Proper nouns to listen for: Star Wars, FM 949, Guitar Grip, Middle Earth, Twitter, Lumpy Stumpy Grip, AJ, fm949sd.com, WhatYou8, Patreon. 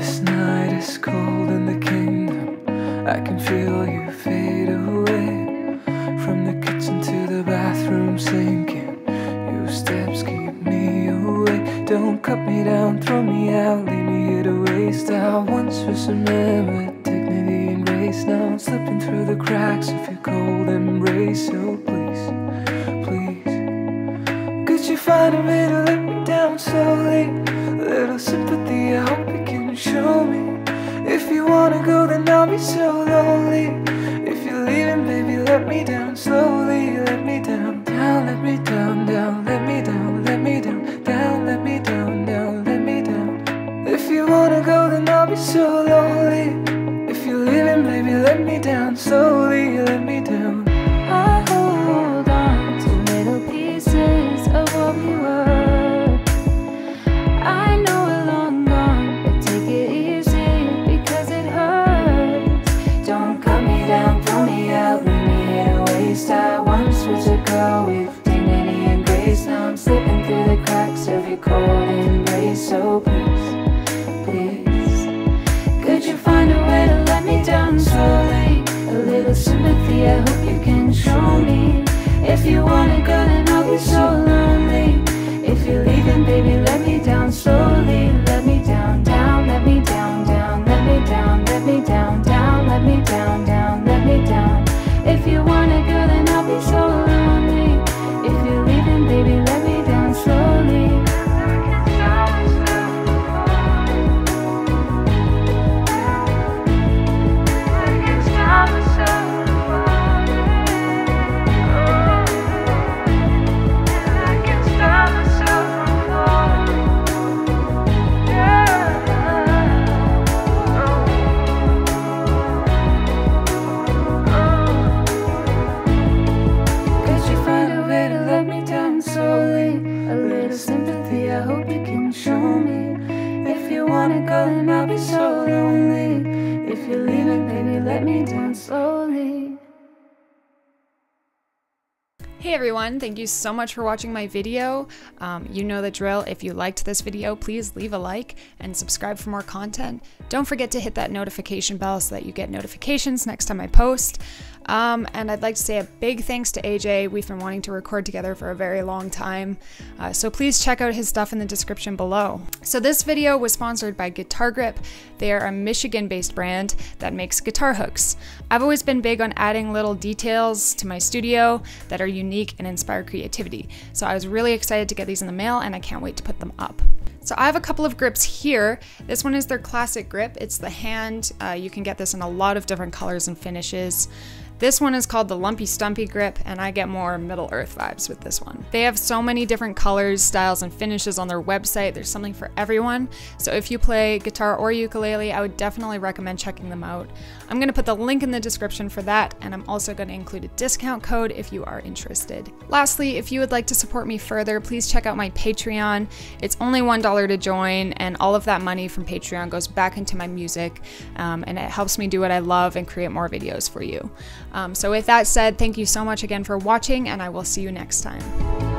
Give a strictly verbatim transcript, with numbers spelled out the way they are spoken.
This night is cold in the kingdom. I can feel you fade away. From the kitchen to the bathroom sinking, your steps keep me away. Don't cut me down, throw me out, leave me here to waste. I once was a man with dignity and grace. Now I'm slipping through the cracks of your cold embrace. So please, please, could you find a way to let me down slowly? A little sympathy, I hope you can show me. If you wanna go, then I'll be so lonely. If you're leaving, baby, let me down slowly. Let me down, down, let me down, down, let me down, let me down, down, let me down, down, let me down. If you wanna go, then I'll be so lonely. If you're leaving, baby, let me down slowly. Let me down. I hold on to little pieces of what we were. With dignity and grace, now I'm slipping through the cracks of your cold embrace. So please, please, could you find a way to let me down slowly? A little sympathy, I hope you can show me. If you wanna go, then I'll be so lonely. If you're leaving, baby, let me down slowly. Let me down, down, let me down, down, let me down, let me down, down, let me down, down, let me down. If you wanna go, then I'll be so lonely. Hey everyone, thank you so much for watching my video. Um, you know the drill. If you liked this video, please leave a like and subscribe for more content. Don't forget to hit that notification bell so that you get notifications next time I post. Um, and I'd like to say a big thanks to A J. We've been wanting to record together for a very long time. Uh, so please check out his stuff in the description below. So this video was sponsored by Guitar Grip. They are a Michigan-based brand that makes guitar hooks. I've always been big on adding little details to my studio that are unique and inspire creativity. So I was really excited to get these in the mail and I can't wait to put them up. So I have a couple of grips here. This one is their classic grip. It's the hand. Uh, you can get this in a lot of different colors and finishes. This one is called the Lumpy Stumpy Grip, and I get more Middle Earth vibes with this one. They have so many different colors, styles, and finishes on their website. There's something for everyone. So if you play guitar or ukulele, I would definitely recommend checking them out. I'm gonna put the link in the description for that, and I'm also gonna include a discount code if you are interested. Lastly, if you would like to support me further, please check out my Patreon. It's only one dollar to join, and all of that money from Patreon goes back into my music, um, and it helps me do what I love and create more videos for you. Um, so with that said, thank you so much again for watching, and I will see you next time.